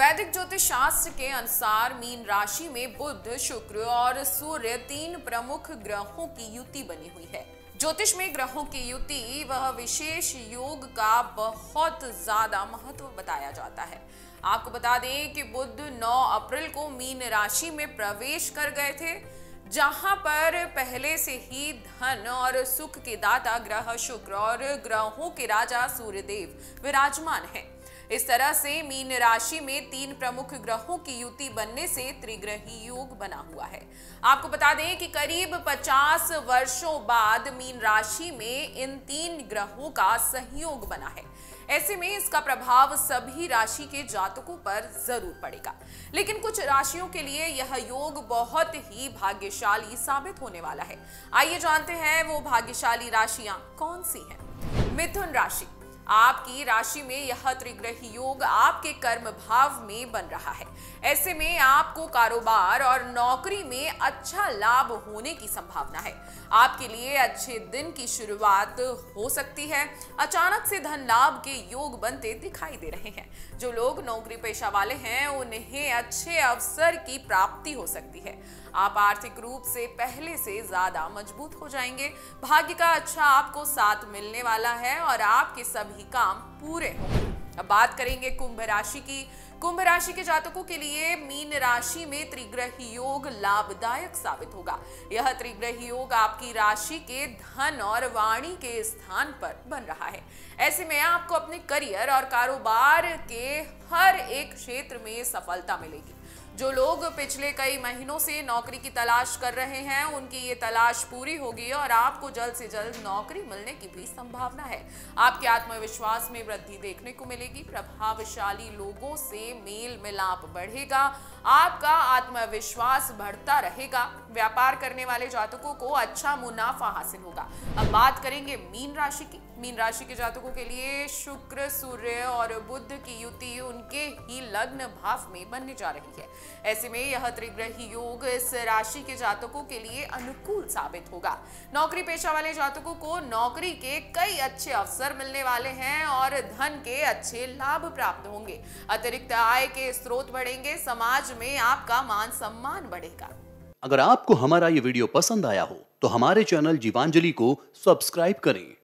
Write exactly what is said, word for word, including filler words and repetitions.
वैदिक ज्योतिष शास्त्र के अनुसार मीन राशि में बुध, शुक्र और सूर्य तीन प्रमुख ग्रहों की युति बनी हुई है। ज्योतिष में ग्रहों की युति वह विशेष योग का बहुत ज्यादा महत्व बताया जाता है। आपको बता दें कि बुध नौ अप्रैल को मीन राशि में प्रवेश कर गए थे, जहां पर पहले से ही धन और सुख के दाता ग्रह शुक्र और ग्रहों के राजा सूर्यदेव विराजमान हैं। इस तरह से मीन राशि में तीन प्रमुख ग्रहों की युति बनने से त्रिग्रही योग बना हुआ है। आपको बता दें कि करीब पचास वर्षों बाद मीन राशि में इन तीन ग्रहों का सहयोग बना है। ऐसे में इसका प्रभाव सभी राशि के जातकों पर जरूर पड़ेगा, लेकिन कुछ राशियों के लिए यह योग बहुत ही भाग्यशाली साबित होने वाला है। आइए जानते हैं वो भाग्यशाली राशियां कौन सी हैं। मिथुन राशि, आपकी राशि में यह त्रिग्रही योग आपके कर्म भाव में बन रहा है। ऐसे में आपको कारोबार और नौकरी में अच्छा लाभ होने की संभावना है। आपके लिए अच्छे दिन की शुरुआत हो सकती है। अचानक से धन लाभ के योग बनते दिखाई दे रहे हैं। जो लोग नौकरी पेशा वाले हैं उन्हें अच्छे अवसर की प्राप्ति हो सकती है। आप आर्थिक रूप से पहले से ज्यादा मजबूत हो जाएंगे। भाग्य का अच्छा आपको साथ मिलने वाला है और आपके सभी काम पूरे होंगे। अब बात करेंगे कुंभ राशि की। कुंभ राशि के जातकों के लिए मीन राशि में त्रिग्रही योग लाभदायक साबित होगा। यह त्रिग्रही योग आपकी राशि के धन और वाणी के स्थान पर बन रहा है। ऐसे में आपको अपने करियर और कारोबार के हर एक क्षेत्र में सफलता मिलेगी। जो लोग पिछले कई महीनों से नौकरी की तलाश कर रहे हैं उनकी ये तलाश पूरी होगी और आपको जल्द से जल्द नौकरी मिलने की भी संभावना है। आपके आत्मविश्वास में वृद्धि देखने को मिलेगी। प्रभावशाली लोगों से मेल मिलाप बढ़ेगा। आपका आत्मविश्वास बढ़ता रहेगा। व्यापार करने वाले जातकों को अच्छा मुनाफा हासिल होगा। अब बात करेंगे मीन राशि की। मीन राशि के जातकों के लिए शुक्र, सूर्य और बुध की युति उनके ही लग्न भाव में बनने जा रही है। ऐसे में यह त्रिग्रही योग इस राशि के जातकों के लिए अनुकूल साबित होगा। नौकरी पेशा वाले जातकों को नौकरी के कई अच्छे अवसर मिलने वाले हैं और धन के अच्छे लाभ प्राप्त होंगे। अतिरिक्त आय के स्रोत बढ़ेंगे। समाज में आपका मान सम्मान बढ़ेगा। अगर आपको हमारा ये वीडियो पसंद आया हो तो हमारे चैनल जीवांजलि को सब्सक्राइब करें।